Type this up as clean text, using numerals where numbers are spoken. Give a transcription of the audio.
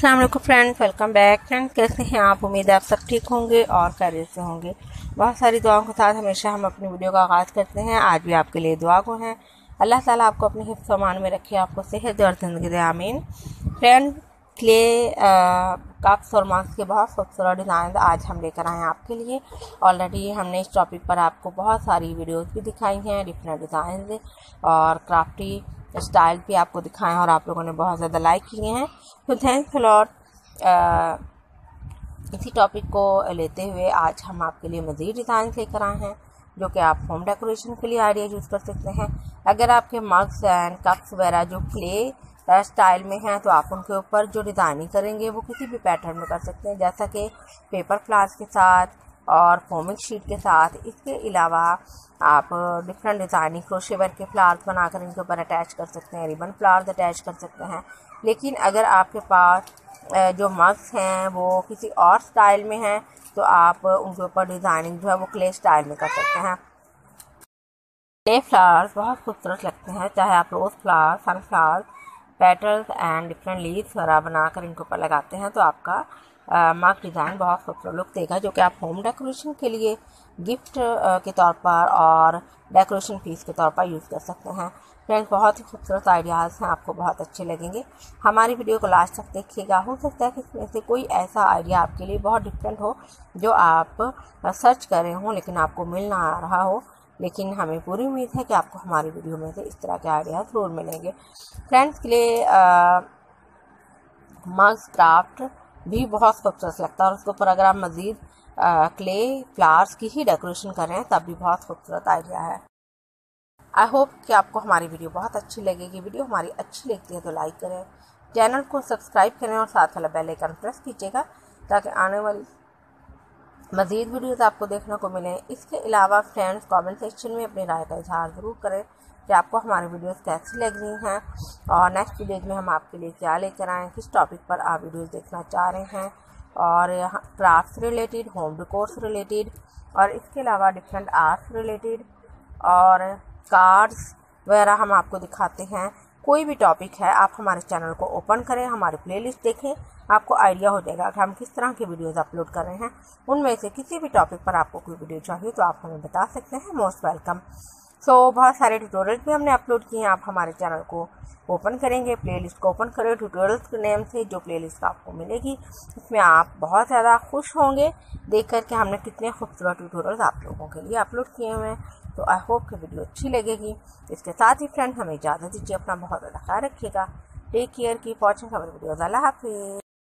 अस्सलाम वालेकुम friend, welcome back. Friend कैसे हैं आप? उम्मीद है आप सब ठीक होंगे और खैरियत से होंगे। बहुत सारी दुआओं के साथ हमेशा हम अपनी वीडियो का आगाज़ करते हैं। आज भी आपके लिए दुआ को हैं। अल्लाह ताला आपको अपने हिफ्ज़ अमान में रखे, आपको सेहत दे और ज़िंदगी दे, आमीन। फ्रेंड क्ले कप्स और मास्क के बहुत खूबसूरत डिज़ाइन आज हम लेकर आए हैं आपके लिए। ऑलरेडी हमने इस टॉपिक पर आपको बहुत सारी वीडियोस भी दिखाई हैं, डिफरेंट डिज़ाइन और क्राफ्टी स्टाइल भी आपको दिखाए हैं और आप लोगों ने बहुत ज़्यादा लाइक किए हैं। तो थैंक्स लॉट। इसी टॉपिक को लेते हुए आज हम आपके लिए मज़ीद डिज़ाइन लेकर आए हैं जो कि आप होम डेकोरेशन के लिए आइडिया यूज़ कर सकते हैं। अगर आपके मग्स एंड कप्स वगैरह जो क्ले स्टाइल में हैं तो आप उनके ऊपर जो डिज़ाइनिंग करेंगे वो किसी भी पैटर्न में कर सकते हैं, जैसा कि पेपर फ्लावर्स के साथ और फोमिंग शीट के साथ। इसके अलावा आप डिफरेंट डिज़ाइनिंग क्रोशे वर्क के फ्लावर्स बनाकर इनके ऊपर अटैच कर सकते हैं, रिबन फ्लावर्स अटैच कर सकते हैं। लेकिन अगर आपके पास जो मग्स हैं वो किसी और स्टाइल में हैं तो आप उनके ऊपर डिज़ाइनिंग जो है वो क्ले स्टाइल में कर सकते हैं। क्ले फ्लावर्स बहुत खूबसूरत लगते हैं, चाहे आप rose flowers, sunflowers, petals and different leaves वगैरह बनाकर इनके ऊपर लगाते हैं तो आपका मग डिज़ाइन बहुत खूबसूरत लुक देगा, जो कि आप होम डेकोरेशन के लिए गिफ्ट के तौर पर और डेकोरेशन पीस के तौर पर यूज़ कर सकते हैं। फ्रेंड्स बहुत ही खूबसूरत आइडियाज़ हैं, आपको बहुत अच्छे लगेंगे। हमारी वीडियो को लास्ट तक देखिएगा। हो सकता है कि इसमें से कोई ऐसा आइडिया आपके लिए बहुत डिफरेंट हो जो आप सर्च कर रहे हों लेकिन आपको मिल ना आ रहा हो, लेकिन हमें पूरी उम्मीद है कि आपको हमारी वीडियो में से इस तरह के आइडिया ज़रूर मिलेंगे। फ्रेंड्स के लिए मग्स क्राफ्ट भी बहुत खूबसूरत लगता है और उसके ऊपर अगर आप मज़ीद क्ले फ्लावर्स की ही डेकोरेशन करें तब भी बहुत खूबसूरत आइडिया है। आई होप कि आपको हमारी वीडियो बहुत अच्छी लगेगी। वीडियो हमारी अच्छी लगती है तो लाइक करें, चैनल को सब्सक्राइब करें और साथ वाला बेल आइकन प्रेस कीजिएगा ताकि आने वाली मज़ीद वीडियोज़ आपको देखने को मिलें। इसके अलावा फ्रेंड्स कमेंट सेक्शन में अपनी राय का इजहार ज़रूर करें कि आपको हमारी वीडियोस कैसी लग रही हैं और नेक्स्ट वीडियोज़ में हम आपके लिए क्या लेकर आएँ, किस टॉपिक पर आप वीडियोस देखना चाह रहे हैं और क्राफ्ट से रिलेटेड, होम डेकोर से रिलेटेड और इसके अलावा डिफरेंट आर्ट से रिलेटेड और कार्ड्स वगैरह हम आपको दिखाते हैं। कोई भी टॉपिक है आप हमारे चैनल को ओपन करें, हमारी प्लेलिस्ट देखें, आपको आइडिया हो जाएगा कि हम किस तरह के वीडियोस अपलोड कर रहे हैं। उनमें से किसी भी टॉपिक पर आपको कोई वीडियो चाहिए तो आप हमें बता सकते हैं, मोस्ट वेलकम। सो बहुत सारे ट्यूटोरियल्स भी हमने अपलोड किए हैं। आप हमारे चैनल को ओपन करेंगे, प्लेलिस्ट को ओपन करें, ट्यूटोरियल्स के नेम से जो प्लेलिस्ट आपको मिलेगी उसमें आप बहुत ज़्यादा खुश होंगे देख कर के हमने कितने खूबसूरत ट्यूटोरियल्स आप लोगों के लिए अपलोड किए हुए हैं। तो आई होप कि वीडियो अच्छी लगेगी। इसके साथ ही फ्रेंड हमें इजाज़त दीजिए, अपना बहुत ज़्यादा ख्याल रखिएगा। Take care, keep watching our videos. अल्लाह हाफ़िज़।